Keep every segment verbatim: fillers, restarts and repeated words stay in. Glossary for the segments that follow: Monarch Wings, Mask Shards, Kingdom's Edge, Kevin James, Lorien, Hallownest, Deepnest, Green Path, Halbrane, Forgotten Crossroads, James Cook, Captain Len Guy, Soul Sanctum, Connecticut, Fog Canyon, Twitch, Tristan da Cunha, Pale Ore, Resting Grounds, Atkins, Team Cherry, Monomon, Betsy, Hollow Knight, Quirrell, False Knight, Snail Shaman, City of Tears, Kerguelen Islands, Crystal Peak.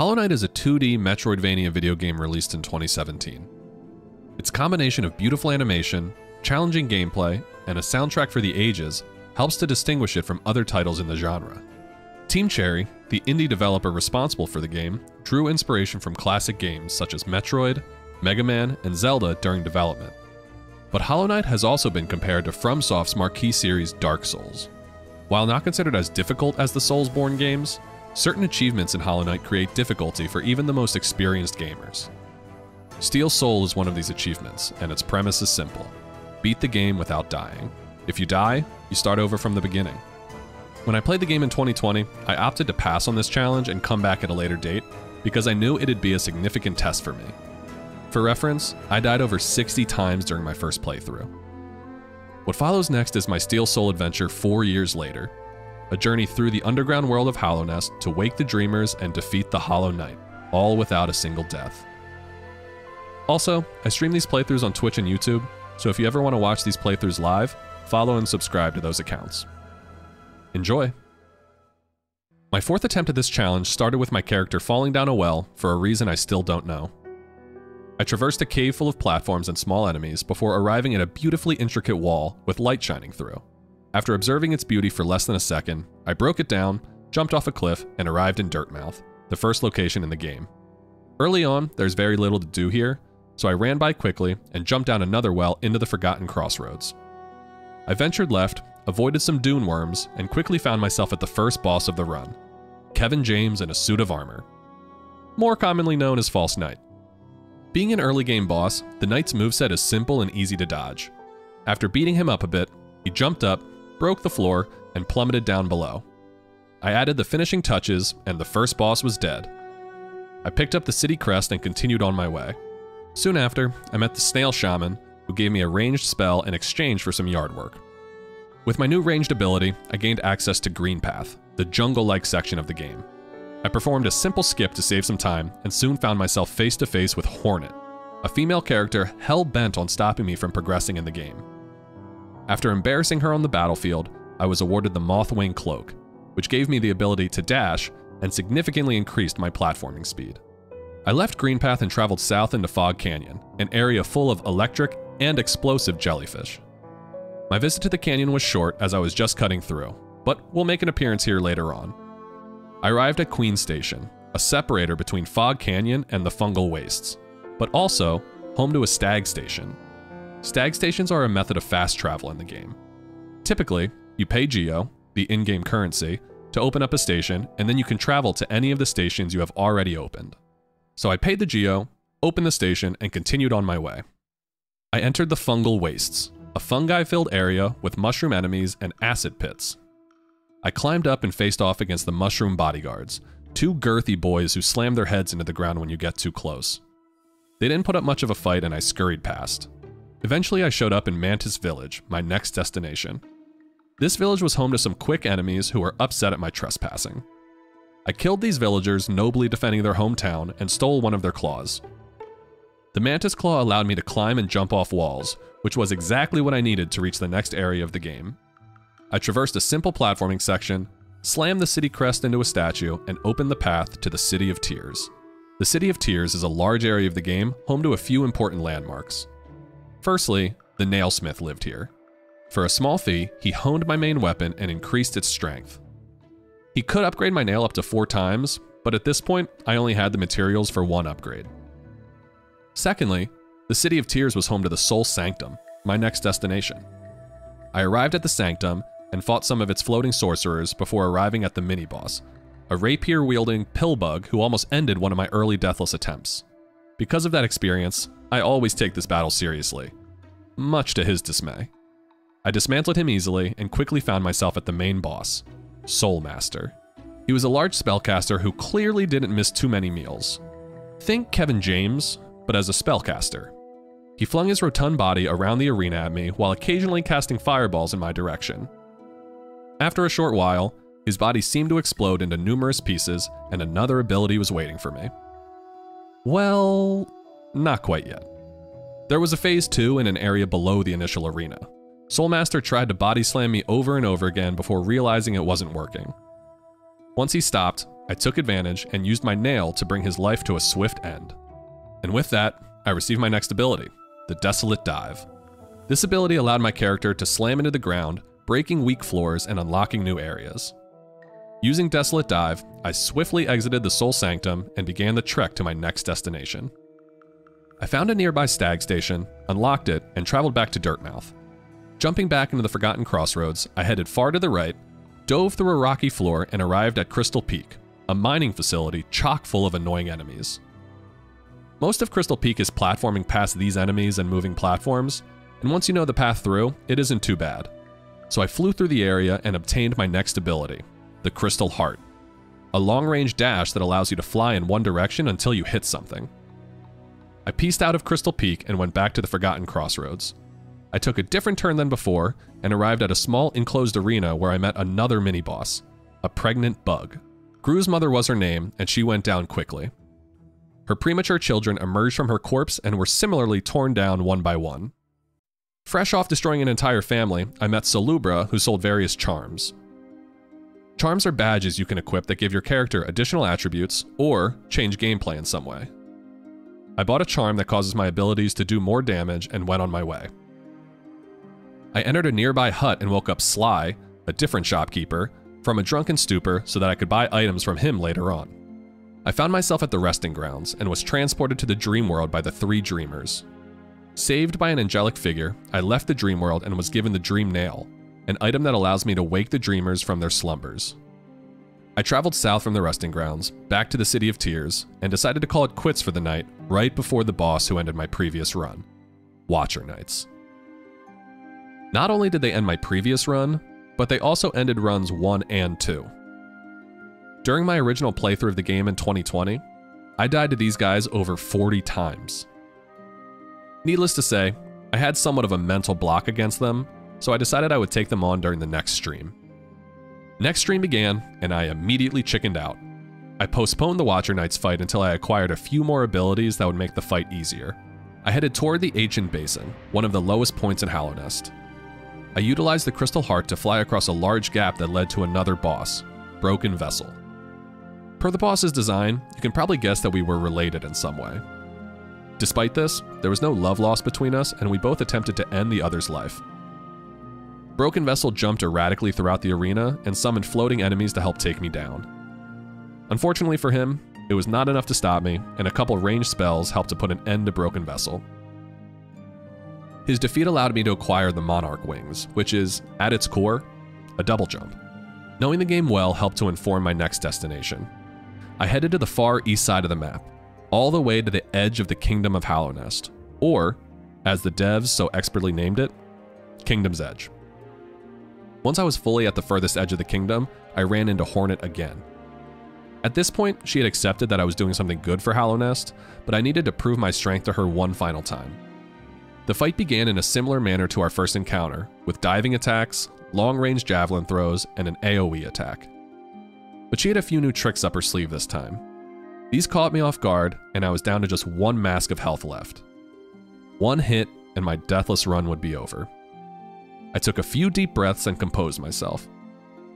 Hollow Knight is a two D Metroidvania video game released in twenty seventeen. Its combination of beautiful animation, challenging gameplay, and a soundtrack for the ages helps to distinguish it from other titles in the genre. Team Cherry, the indie developer responsible for the game, drew inspiration from classic games such as Metroid, Mega Man, and Zelda during development. But Hollow Knight has also been compared to FromSoft's marquee series Dark Souls. While not considered as difficult as the Soulsborne games, certain achievements in Hollow Knight create difficulty for even the most experienced gamers. Steel Soul is one of these achievements, and its premise is simple. Beat the game without dying. If you die, you start over from the beginning. When I played the game in twenty twenty, I opted to pass on this challenge and come back at a later date because I knew it'd be a significant test for me. For reference, I died over sixty times during my first playthrough. What follows next is my Steel Soul adventure four years later, a journey through the underground world of Hallownest to wake the Dreamers and defeat the Hollow Knight, all without a single death. Also, I stream these playthroughs on Twitch and YouTube, so if you ever want to watch these playthroughs live, follow and subscribe to those accounts. Enjoy! My fourth attempt at this challenge started with my character falling down a well for a reason I still don't know. I traversed a cave full of platforms and small enemies before arriving at a beautifully intricate wall with light shining through. After observing its beauty for less than a second, I broke it down, jumped off a cliff, and arrived in Dirtmouth, the first location in the game. Early on, there's very little to do here, so I ran by quickly and jumped down another well into the Forgotten Crossroads. I ventured left, avoided some dune worms, and quickly found myself at the first boss of the run, Kevin James in a suit of armor, more commonly known as False Knight. Being an early game boss, the knight's moveset is simple and easy to dodge. After beating him up a bit, he jumped up, broke the floor, and plummeted down below. I added the finishing touches, and the first boss was dead. I picked up the city crest and continued on my way. Soon after, I met the snail shaman, who gave me a ranged spell in exchange for some yard work. With my new ranged ability, I gained access to Green Path, the jungle-like section of the game. I performed a simple skip to save some time and soon found myself face to face with Hornet, a female character hell-bent on stopping me from progressing in the game. After embarrassing her on the battlefield, I was awarded the Mothwing Cloak, which gave me the ability to dash and significantly increased my platforming speed. I left Greenpath and traveled south into Fog Canyon, an area full of electric and explosive jellyfish. My visit to the canyon was short as I was just cutting through, but we'll make an appearance here later on. I arrived at Queen Station, a separator between Fog Canyon and the Fungal Wastes, but also home to a Stag Station. Stag Stations are a method of fast travel in the game. Typically, you pay Geo, the in-game currency, to open up a station, and then you can travel to any of the stations you have already opened. So I paid the Geo, opened the station, and continued on my way. I entered the Fungal Wastes, a fungi-filled area with mushroom enemies and acid pits. I climbed up and faced off against the mushroom bodyguards, two girthy boys who slam their heads into the ground when you get too close. They didn't put up much of a fight and I scurried past. Eventually I showed up in Mantis Village, my next destination. This village was home to some quick enemies who were upset at my trespassing. I killed these villagers, nobly defending their hometown, and stole one of their claws. The Mantis Claw allowed me to climb and jump off walls, which was exactly what I needed to reach the next area of the game. I traversed a simple platforming section, slammed the city crest into a statue, and opened the path to the City of Tears. The City of Tears is a large area of the game, home to a few important landmarks. Firstly, the Nailsmith lived here. For a small fee, he honed my main weapon and increased its strength. He could upgrade my nail up to four times, but at this point, I only had the materials for one upgrade. Secondly, the City of Tears was home to the Soul Sanctum, my next destination. I arrived at the Sanctum and fought some of its floating sorcerers before arriving at the mini-boss, a rapier-wielding pillbug who almost ended one of my early deathless attempts. Because of that experience, I always take this battle seriously, much to his dismay. I dismantled him easily and quickly found myself at the main boss, Soul Master. He was a large spellcaster who clearly didn't miss too many meals. Think Kevin James, but as a spellcaster. He flung his rotund body around the arena at me while occasionally casting fireballs in my direction. After a short while, his body seemed to explode into numerous pieces and another ability was waiting for me. Well, not quite yet. There was a phase two in an area below the initial arena. Soulmaster tried to body slam me over and over again before realizing it wasn't working. Once he stopped, I took advantage and used my nail to bring his life to a swift end. And with that, I received my next ability, the Desolate Dive. This ability allowed my character to slam into the ground, breaking weak floors and unlocking new areas. Using Desolate Dive, I swiftly exited the Soul Sanctum and began the trek to my next destination. I found a nearby Stag Station, unlocked it, and traveled back to Dirtmouth. Jumping back into the Forgotten Crossroads, I headed far to the right, dove through a rocky floor, and arrived at Crystal Peak, a mining facility chock full of annoying enemies. Most of Crystal Peak is platforming past these enemies and moving platforms, and once you know the path through, it isn't too bad. So I flew through the area and obtained my next ability, the Crystal Heart, a long-range dash that allows you to fly in one direction until you hit something. I pieced out of Crystal Peak and went back to the Forgotten Crossroads. I took a different turn than before and arrived at a small enclosed arena where I met another mini-boss, a pregnant bug. Gru's mother was her name, and she went down quickly. Her premature children emerged from her corpse and were similarly torn down one by one. Fresh off destroying an entire family, I met Salubra, who sold various charms. Charms are badges you can equip that give your character additional attributes or change gameplay in some way. I bought a charm that causes my abilities to do more damage and went on my way. I entered a nearby hut and woke up Sly, a different shopkeeper, from a drunken stupor so that I could buy items from him later on. I found myself at the Resting Grounds and was transported to the dream world by the three Dreamers. Saved by an angelic figure, I left the dream world and was given the Dream Nail, an item that allows me to wake the Dreamers from their slumbers. I traveled south from the Resting Grounds, back to the City of Tears, and decided to call it quits for the night right before the boss who ended my previous run, Watcher Knights. Not only did they end my previous run, but they also ended runs one and two. During my original playthrough of the game in twenty twenty, I died to these guys over forty times. Needless to say, I had somewhat of a mental block against them, so I decided I would take them on during the next stream. Next stream began, and I immediately chickened out. I postponed the Watcher Knights fight until I acquired a few more abilities that would make the fight easier. I headed toward the Ancient Basin, one of the lowest points in Hallownest. I utilized the Crystal Heart to fly across a large gap that led to another boss, Broken Vessel. Per the boss's design, you can probably guess that we were related in some way. Despite this, there was no love lost between us, and we both attempted to end the other's life. Broken Vessel jumped erratically throughout the arena and summoned floating enemies to help take me down. Unfortunately for him, it was not enough to stop me, and a couple ranged spells helped to put an end to Broken Vessel. His defeat allowed me to acquire the Monarch Wings, which is, at its core, a double jump. Knowing the game well helped to inform my next destination. I headed to the far east side of the map, all the way to the edge of the Kingdom of Hallownest, or, as the devs so expertly named it, Kingdom's Edge. Once I was fully at the furthest edge of the kingdom, I ran into Hornet again. At this point, she had accepted that I was doing something good for Hallownest, but I needed to prove my strength to her one final time. The fight began in a similar manner to our first encounter, with diving attacks, long-range javelin throws, and an AoE attack. But she had a few new tricks up her sleeve this time. These caught me off guard, and I was down to just one mask of health left. One hit, and my deathless run would be over. I took a few deep breaths and composed myself.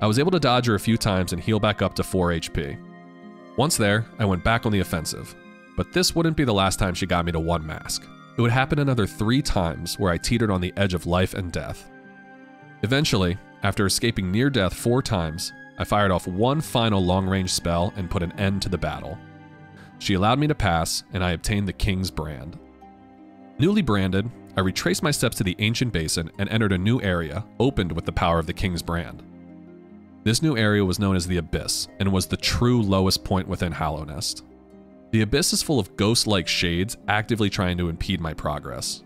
I was able to dodge her a few times and heal back up to four H P. Once there, I went back on the offensive, but this wouldn't be the last time she got me to one mask. It would happen another three times where I teetered on the edge of life and death. Eventually, after escaping near death four times, I fired off one final long-range spell and put an end to the battle. She allowed me to pass, and I obtained the King's Brand. Newly branded, I retraced my steps to the Ancient Basin and entered a new area, opened with the power of the King's Brand. This new area was known as the Abyss, and was the true lowest point within Hallownest. The Abyss is full of ghost-like shades actively trying to impede my progress.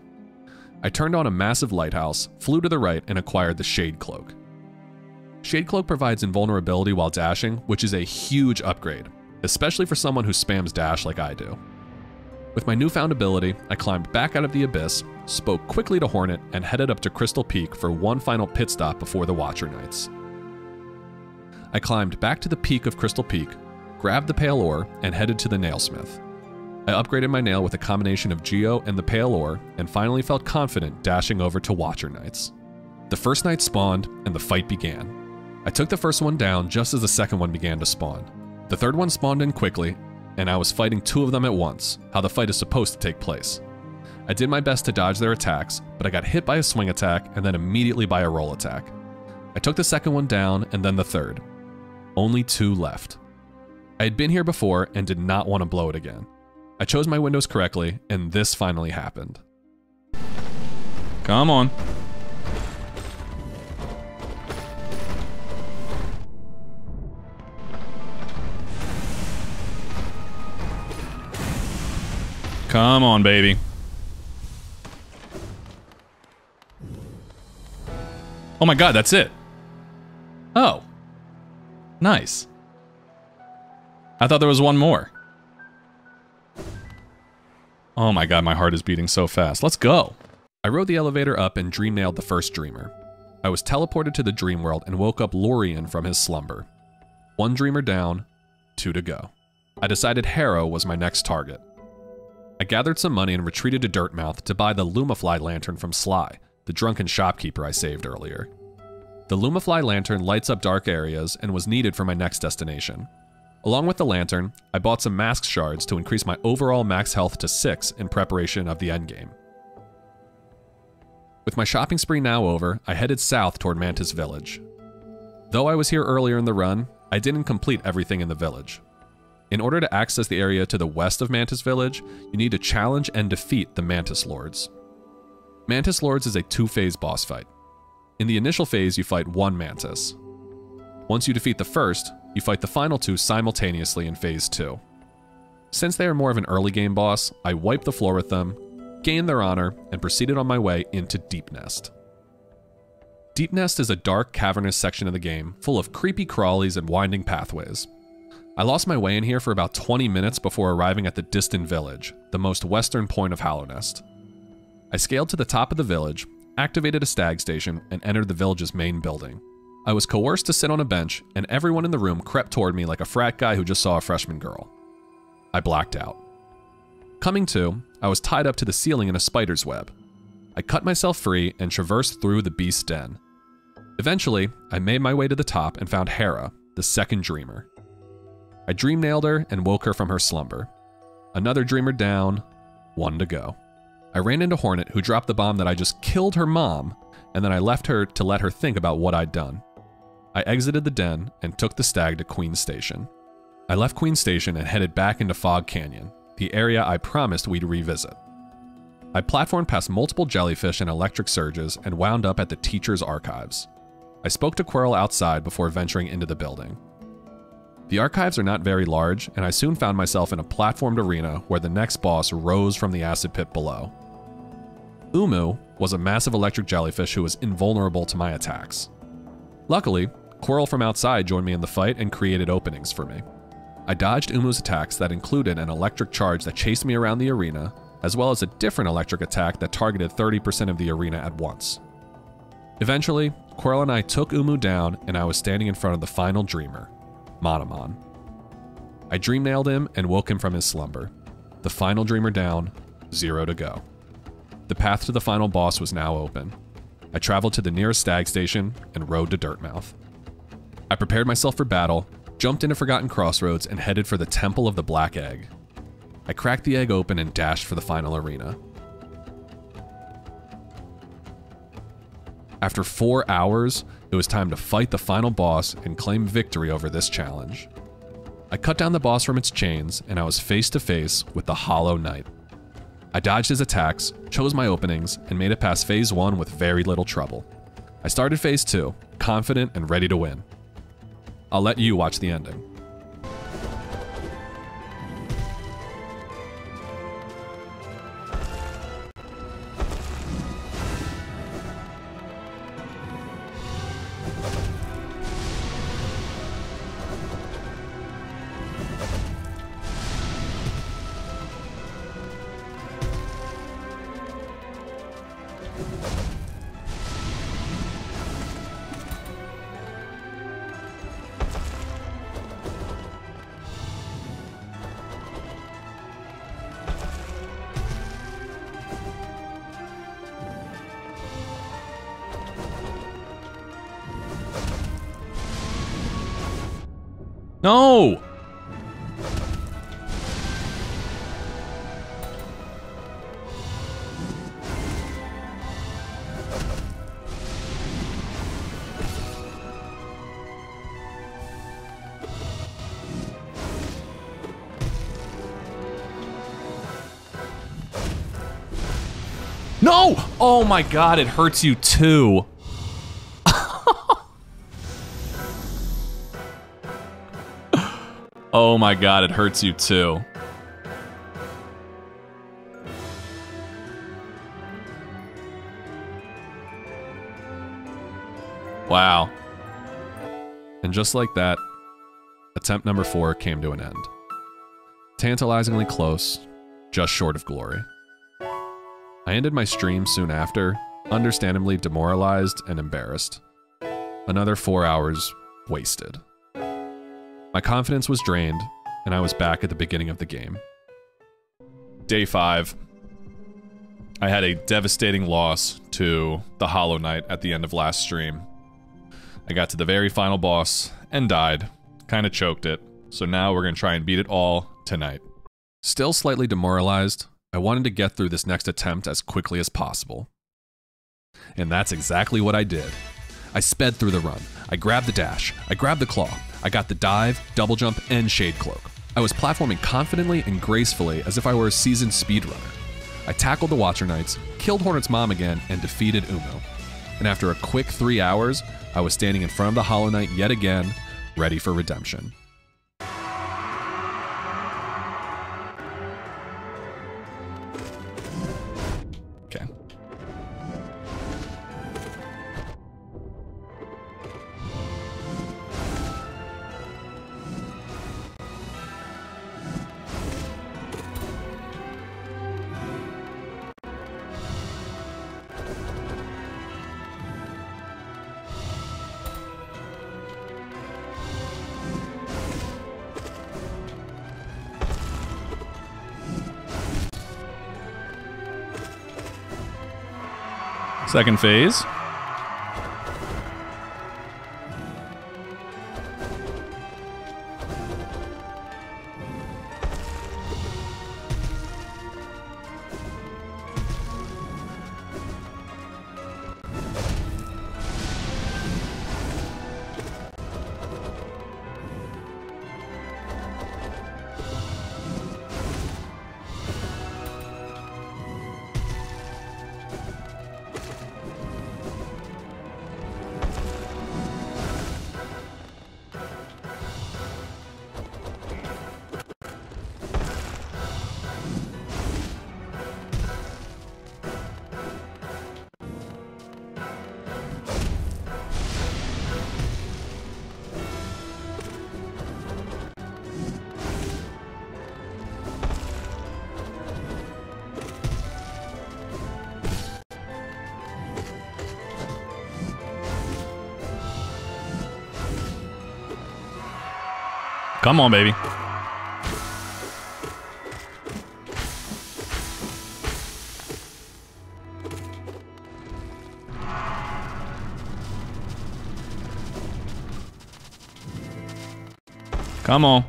I turned on a massive lighthouse, flew to the right, and acquired the Shade Cloak. Shade Cloak provides invulnerability while dashing, which is a huge upgrade, especially for someone who spams dash like I do. With my newfound ability, I climbed back out of the Abyss, spoke quickly to Hornet, and headed up to Crystal Peak for one final pit stop before the Watcher Knights. I climbed back to the peak of Crystal Peak, grabbed the Pale Ore, and headed to the Nailsmith. I upgraded my nail with a combination of Geo and the Pale Ore, and finally felt confident dashing over to Watcher Knights. The first knight spawned, and the fight began. I took the first one down just as the second one began to spawn. The third one spawned in quickly, and I was fighting two of them at once, how the fight is supposed to take place. I did my best to dodge their attacks, but I got hit by a swing attack and then immediately by a roll attack. I took the second one down and then the third. Only two left. I had been here before and did not want to blow it again. I chose my windows correctly, and this finally happened. Come on. Come on, baby. Oh my god, that's it. Oh. Nice. I thought there was one more. Oh my god, my heart is beating so fast. Let's go. I rode the elevator up and dream nailed the first dreamer. I was teleported to the dream world and woke up Lorien from his slumber. One dreamer down, two to go. I decided Harrow was my next target. I gathered some money and retreated to Dirtmouth to buy the Lumafly lantern from Sly, the drunken shopkeeper I saved earlier. The Lumafly lantern lights up dark areas and was needed for my next destination. Along with the lantern, I bought some mask shards to increase my overall max health to six in preparation of the endgame. With my shopping spree now over, I headed south toward Mantis Village. Though I was here earlier in the run, I didn't complete everything in the village. In order to access the area to the west of Mantis Village, you need to challenge and defeat the Mantis Lords. Mantis Lords is a two-phase boss fight. In the initial phase, you fight one Mantis. Once you defeat the first, you fight the final two simultaneously in phase two. Since they are more of an early game boss, I wiped the floor with them, gained their honor, and proceeded on my way into Deepnest. Deepnest is a dark, cavernous section of the game, full of creepy crawlies and winding pathways. I lost my way in here for about twenty minutes before arriving at the distant village, the most western point of Hallownest. I scaled to the top of the village, activated a stag station, and entered the village's main building. I was coerced to sit on a bench, and everyone in the room crept toward me like a frat guy who just saw a freshman girl. I blacked out. Coming to, I was tied up to the ceiling in a spider's web. I cut myself free and traversed through the beast's den. Eventually, I made my way to the top and found Hera, the second dreamer. I dream nailed her and woke her from her slumber. Another dreamer down, one to go. I ran into Hornet, who dropped the bomb that I just killed her mom, and then I left her to let her think about what I'd done. I exited the den and took the stag to Queen Station. I left Queen Station and headed back into Fog Canyon, the area I promised we'd revisit. I platformed past multiple jellyfish and electric surges and wound up at the teacher's archives. I spoke to Quirrell outside before venturing into the building. The archives are not very large, and I soon found myself in a platformed arena where the next boss rose from the acid pit below. Uumuu was a massive electric jellyfish who was invulnerable to my attacks. Luckily, Quirrell from outside joined me in the fight and created openings for me. I dodged Uumuu's attacks that included an electric charge that chased me around the arena, as well as a different electric attack that targeted thirty percent of the arena at once. Eventually, Quirrell and I took Uumuu down, and I was standing in front of the final dreamer, Monomon. I dream nailed him and woke him from his slumber. The final dreamer down, zero to go. The path to the final boss was now open. I traveled to the nearest stag station and rode to Dirtmouth. I prepared myself for battle, jumped into Forgotten Crossroads, and headed for the Temple of the Black Egg. I cracked the egg open and dashed for the final arena. After four hours, it was time to fight the final boss and claim victory over this challenge. I cut down the boss from its chains, and I was face to face with the Hollow Knight. I dodged his attacks, chose my openings, and made it past phase one with very little trouble. I started phase two, confident and ready to win. I'll let you watch the ending. No! No! Oh my god, it hurts you too. Oh my god, it hurts you too. Wow. And just like that, attempt number four came to an end. Tantalizingly close, just short of glory. I ended my stream soon after, understandably demoralized and embarrassed. Another four hours wasted. My confidence was drained, and I was back at the beginning of the game. Day five. I had a devastating loss to the Hollow Knight at the end of last stream. I got to the very final boss and died. Kinda choked it. So now we're gonna try and beat it all tonight. Still slightly demoralized, I wanted to get through this next attempt as quickly as possible. And that's exactly what I did. I sped through the run. I grabbed the dash. I grabbed the claw. I got the dive, double jump, and shade cloak. I was platforming confidently and gracefully as if I were a seasoned speedrunner. I tackled the Watcher Knights, killed Hornet's mom again, and defeated Uumuu. And after a quick three hours, I was standing in front of the Hollow Knight yet again, ready for redemption. Okay. Second phase. Come on, baby. Come on.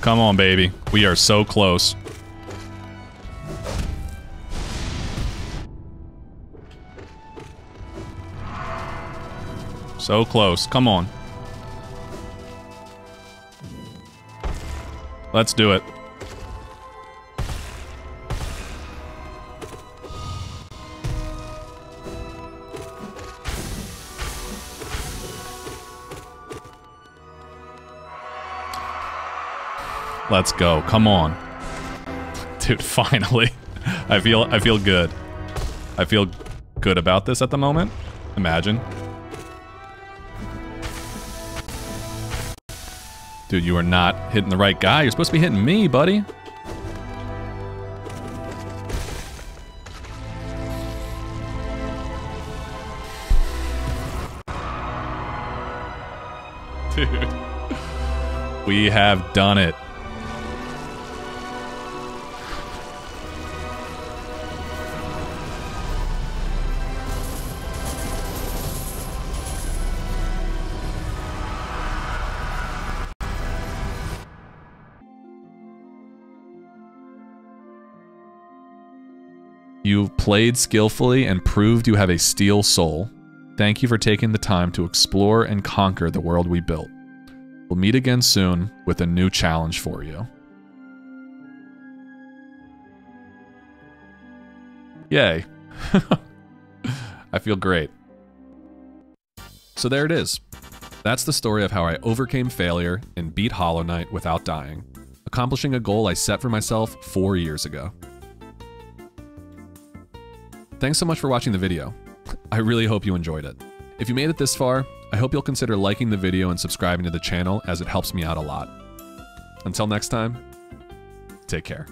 Come on, baby. We are so close. So close. Come on. Let's do it. Let's go. Come on. Dude, finally. I feel I feel good. I feel good about this at the moment. Imagine. Dude, you are not hitting the right guy. You're supposed to be hitting me, buddy. Dude. We have done it. You've played skillfully and proved you have a steel soul. Thank you for taking the time to explore and conquer the world we built. We'll meet again soon with a new challenge for you. Yay. I feel great. So there it is. That's the story of how I overcame failure and beat Hollow Knight without dying, accomplishing a goal I set for myself four years ago. Thanks so much for watching the video. I really hope you enjoyed it. If you made it this far, I hope you'll consider liking the video and subscribing to the channel, as it helps me out a lot. Until next time, take care.